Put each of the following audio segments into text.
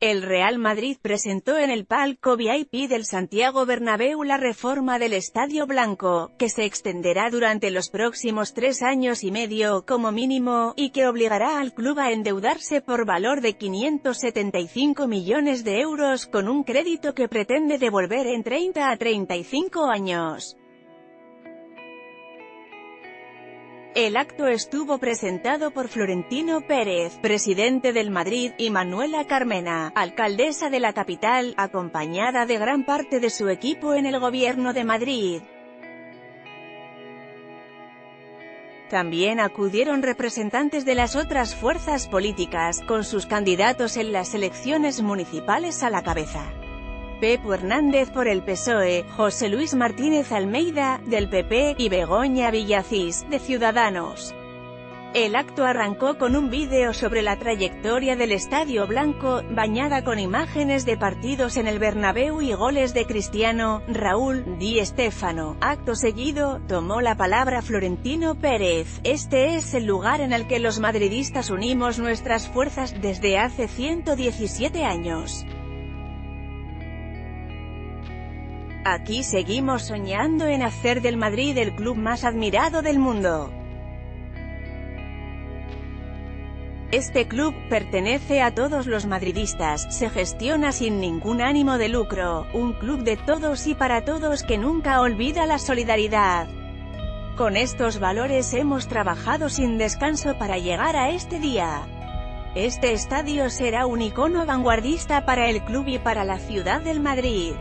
El Real Madrid presentó en el palco VIP del Santiago Bernabéu la reforma del Estadio Blanco, que se extenderá durante los próximos 3 años y medio como mínimo, y que obligará al club a endeudarse por valor de 575 millones de euros con un crédito que pretende devolver en 30 a 35 años. El acto estuvo presentado por Florentino Pérez, presidente del Madrid, y Manuela Carmena, alcaldesa de la capital, acompañada de gran parte de su equipo en el gobierno de Madrid. También acudieron representantes de las otras fuerzas políticas, con sus candidatos en las elecciones municipales a la cabeza. Pepe Hernández por el PSOE, José Luis Martínez Almeida, del PP, y Begoña Villacís, de Ciudadanos. El acto arrancó con un vídeo sobre la trayectoria del Estadio Blanco, bañada con imágenes de partidos en el Bernabéu y goles de Cristiano, Raúl, Di Stéfano. Acto seguido, tomó la palabra Florentino Pérez. Este es el lugar en el que los madridistas unimos nuestras fuerzas desde hace 117 años. Aquí seguimos soñando en hacer del Madrid el club más admirado del mundo. Este club pertenece a todos los madridistas, se gestiona sin ningún ánimo de lucro, un club de todos y para todos que nunca olvida la solidaridad. Con estos valores hemos trabajado sin descanso para llegar a este día. Este estadio será un icono vanguardista para el club y para la ciudad del Madrid.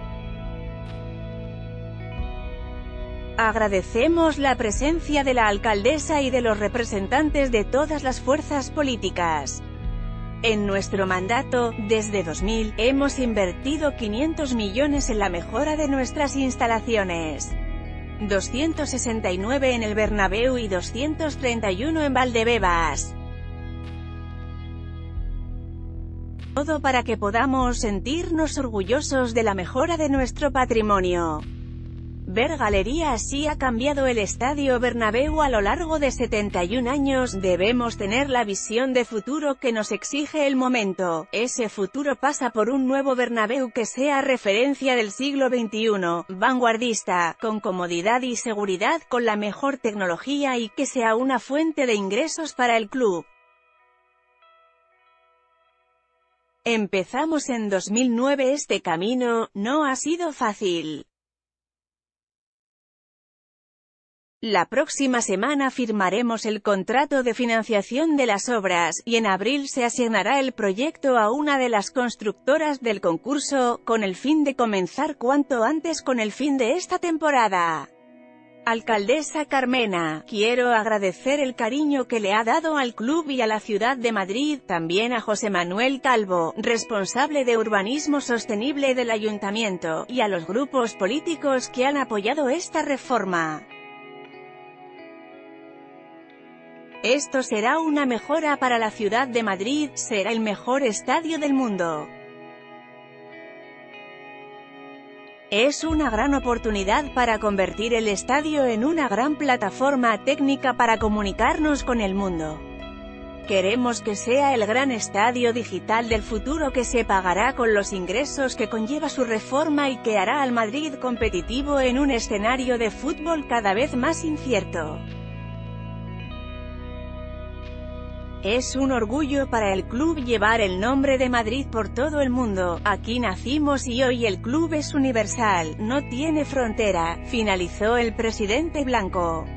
Agradecemos la presencia de la alcaldesa y de los representantes de todas las fuerzas políticas. En nuestro mandato, desde 2000, hemos invertido 500 millones en la mejora de nuestras instalaciones. 269 en el Bernabéu y 231 en Valdebebas. Todo para que podamos sentirnos orgullosos de la mejora de nuestro patrimonio. Ver galería. Así ha cambiado el Estadio Bernabéu a lo largo de 71 años, debemos tener la visión de futuro que nos exige el momento. Ese futuro pasa por un nuevo Bernabéu que sea referencia del siglo XXI, vanguardista, con comodidad y seguridad, con la mejor tecnología y que sea una fuente de ingresos para el club. Empezamos en 2009 este camino, no ha sido fácil. La próxima semana firmaremos el contrato de financiación de las obras, y en abril se asignará el proyecto a una de las constructoras del concurso, con el fin de comenzar cuanto antes con el fin de esta temporada. Alcaldesa Carmena, quiero agradecer el cariño que le ha dado al club y a la ciudad de Madrid, también a José Manuel Calvo, responsable de urbanismo sostenible del ayuntamiento, y a los grupos políticos que han apoyado esta reforma. Esto será una mejora para la ciudad de Madrid, será el mejor estadio del mundo. Es una gran oportunidad para convertir el estadio en una gran plataforma técnica para comunicarnos con el mundo. Queremos que sea el gran estadio digital del futuro que se pagará con los ingresos que conlleva su reforma y que hará al Madrid competitivo en un escenario de fútbol cada vez más incierto. Es un orgullo para el club llevar el nombre de Madrid por todo el mundo, aquí nacimos y hoy el club es universal, no tiene frontera, finalizó el presidente Blanco.